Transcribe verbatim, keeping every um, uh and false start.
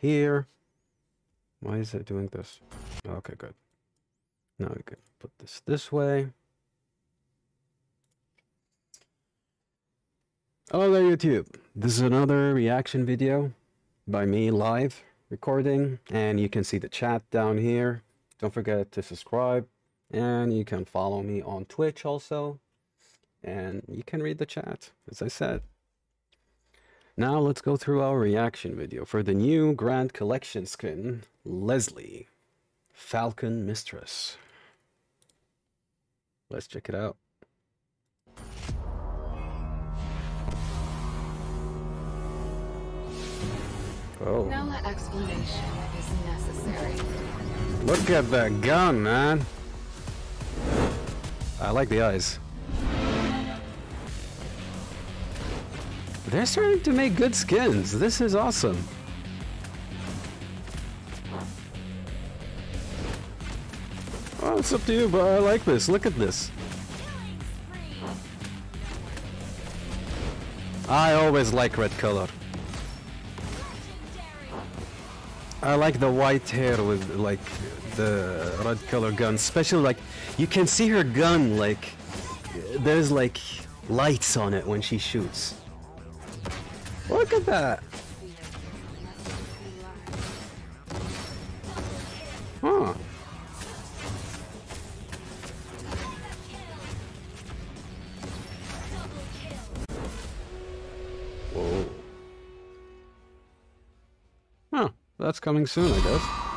here. Why is it doing this? Okay, good. Now we can put this this way. Hello there, YouTube. This is another reaction video by me live recording, and you can see the chat down here. Don't forget to subscribe, and you can follow me on Twitch also, and you can read the chat, as I said. Now let's go through our reaction video for the new Grand Collection skin, Lesley, Falcon Mistress. Let's check it out. Oh. No explanation is necessary. Look at that gun, man. I like the eyes. They're starting to make good skins. This is awesome. Oh, it's up to you, but I like this. Look at this. I always like red color. I like the white hair with like the red color gun, especially like you can see her gun, like there's like lights on it when she shoots. Look at that! Huh. Whoa. Huh. That's coming soon, I guess.